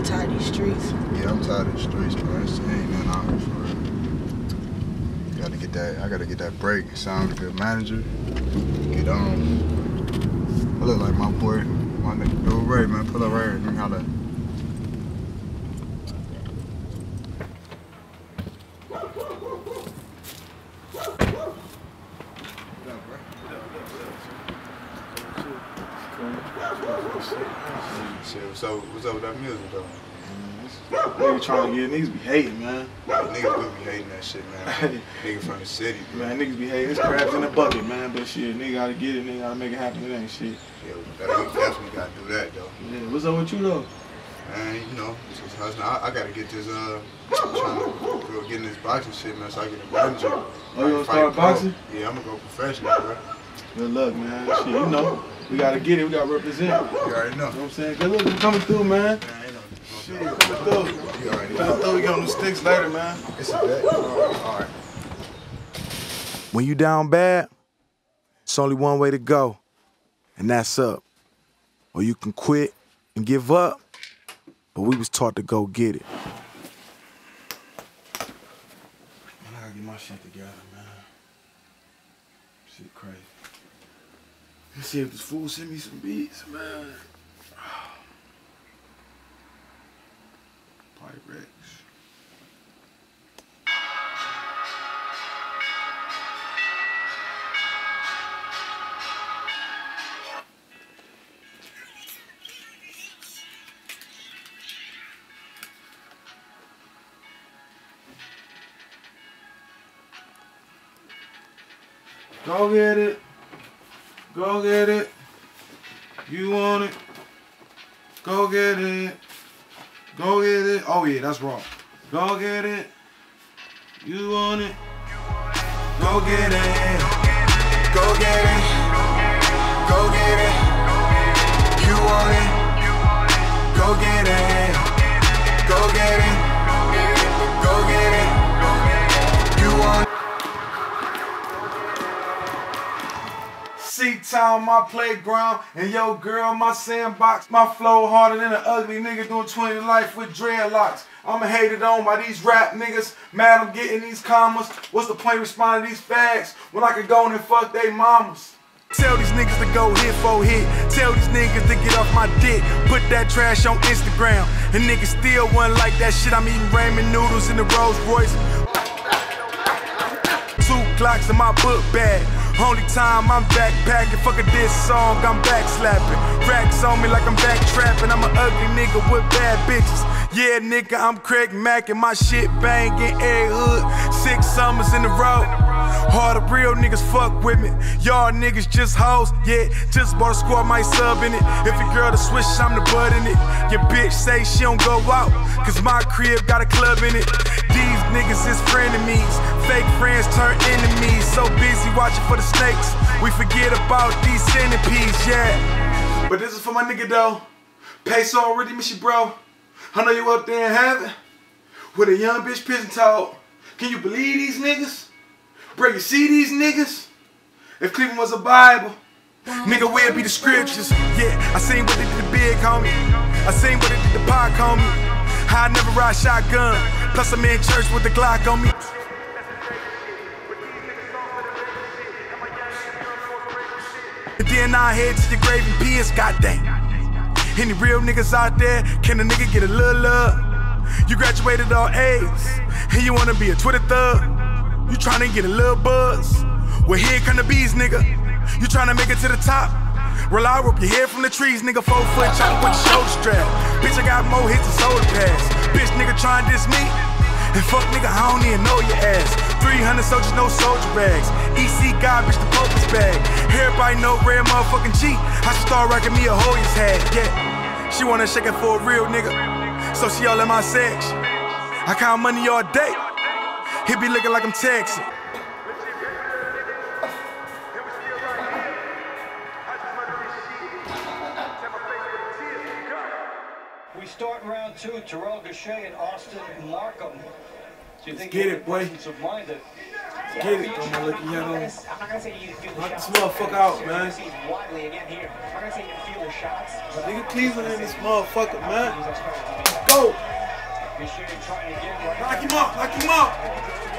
You tired of these streets? Yeah, I'm tired of the streets, bro. This ain't nothing out here for real. Gotta get that, I gotta get that break. Sound a good manager. Get on. I look like my boy. My nigga do it right, man. Pull up right here. Let me holler. What's up with that music though? Nigga trying to get niggas be hating, man. Niggas do be hating that shit, man. Nigga from the city, bro. Man, niggas be hating. It's crabs in the bucket, man. But shit, nigga gotta get it, nigga gotta make it happen. It ain't shit. Yeah, we definitely gotta do that though. Yeah, what's up with you though? Man, you know, I gotta get this getting this boxing shit, man, so I get a manager. Oh, you gonna start boxing? Yeah, I'm gonna go professional, bro. Good luck, man. Shit, you know. We gotta get it, we gotta represent. You already know. You know what I'm saying? Good luck, we coming through, man. Shit, we coming through. You already know. We get on them sticks later, man. It's a bet. All right. When you down bad, it's only one way to go, and that's up. Or you can quit and give up, but we was taught to go get it. Man, I gotta get my shit together, man. Shit crazy. Let's see if this fool sent me some beats, man. Pyrexxz. Go get it. Go get it, you want it, go get it, go get it, oh yeah, that's wrong. Go get it, you want it, go get it, go get it, go get it, you want it, go get it, go get it, go get it, you want it. C-Town, my playground, and yo girl, my sandbox. My flow harder than an ugly nigga doing 20 life with dreadlocks. I'm hated on by these rap niggas. Mad I'm getting these commas. What's the point of responding to these fags when I could go in and fuck they mamas? Tell these niggas to go hit for hit. Tell these niggas to get off my dick. Put that trash on Instagram. And niggas still wouldn't like that shit. I'm eating ramen noodles in the Rolls Royce. 2 Glocks in my book bag. Only time I'm backpacking, fuck a diss song, I'm backslapping. Racks on me like I'm backtrapping, I'm an ugly nigga with bad bitches. Yeah, nigga, I'm Craig Mack and my shit banging every hood. 6 summers in a row. All the real niggas fuck with me. Y'all niggas just hoes, yeah. Just bought a squad, might sub in it. If your girl to switch, I'm the butt in it. Your bitch say she don't go out, cause my crib got a club in it. These niggas is frenemies. Fake friends turn enemies. So busy watching for the snakes, we forget about these centipedes, yeah. But this is for my nigga though. Pace already miss you, bro. I know you up there in heaven with a young bitch pigeon toed. Can you believe these niggas? Bro, you see these niggas? If Cleveland was a Bible, nigga, where'd be the scriptures? Yeah, I seen what they did to Big Homie. I seen what they did to Pac Homie. I never ride shotgun, plus I'm in church with the Glock on me. And then I head to your grave and piss, goddamn. Any real niggas out there, can a nigga get a little love? You graduated all A's, and you wanna be a Twitter thug? You tryna get a little buzz? Well, here come the bees, nigga. You tryna make it to the top? Well, I rope your head from the trees, nigga. 4 foot chop with your shoulder strap. Bitch, I got more hits than soda pads. Bitch, nigga, tryna diss me? And fuck, nigga, I don't even know your ass. 300 soldiers, no soldier bags. EC guy, bitch, the focus bag. Everybody know red motherfucking G. I should start rocking me a Hoyas hat, yeah. She wanna shake it for a real nigga, so she all in my section. I count money all day. He be looking like I'm Texan. We start round 2, Terrell Gausha and Austin Markham. Do you think get it, boy. Get it, I'm looking at him. Knock this motherfucker out, man. Nigga Cleezer in this motherfucker, man. go. Lock him up, lock him up.